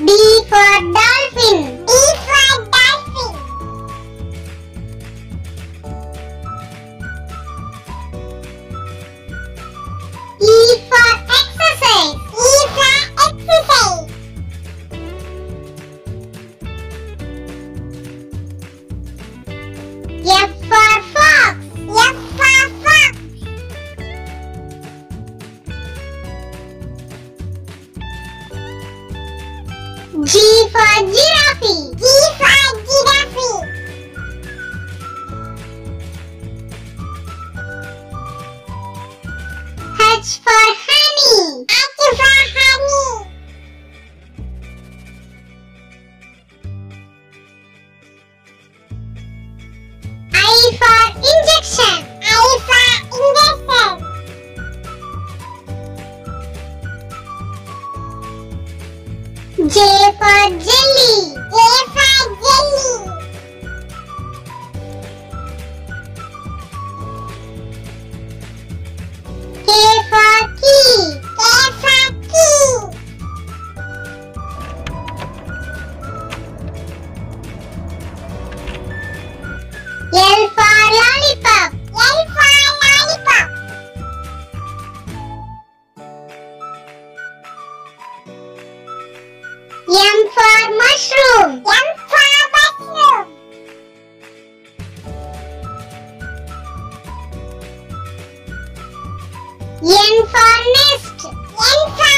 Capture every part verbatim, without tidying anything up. D for dolphin. D for dolphin. E for exercise. E for exercise. F for fox. F for fox. G for giraffe. G for giraffe. H for honey. H for honey. I for injection. I for injection. J for jelly. J for jelly. K for key. K for key. L for lollipop. L for lollipop. M for mushroom. M for mushroom. N for nest. N for nest. O for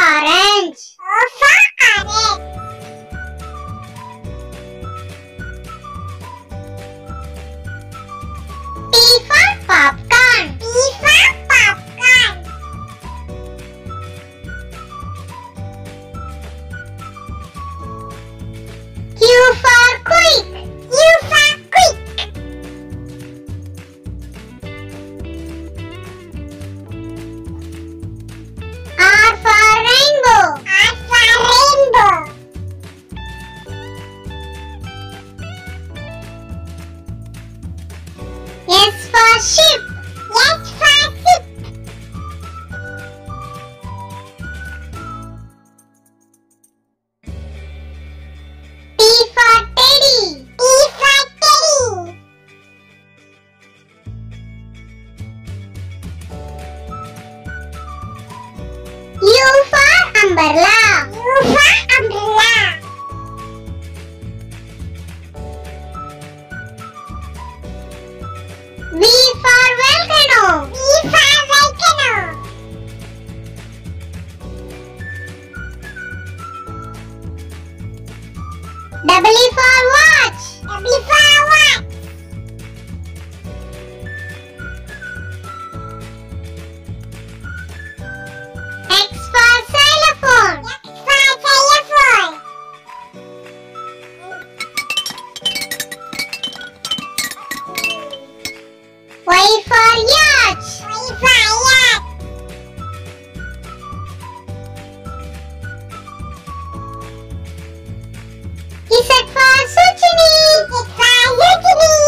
orange. O for orange. P for popcorn. P for popcorn. Q for quick. Q for quick. R for rainbow. R for rainbow. S for ship. S for ship. T for teddy. T for teddy. U for umbrella. U for umbrella. V for volcano. V for volcano. W for watch. W for watch. X for xylophone. X for xylophone. Y for yacht. Y for yacht. Z for zucchini. Z for zucchini.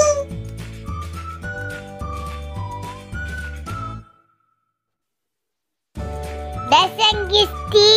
Dasang gisti.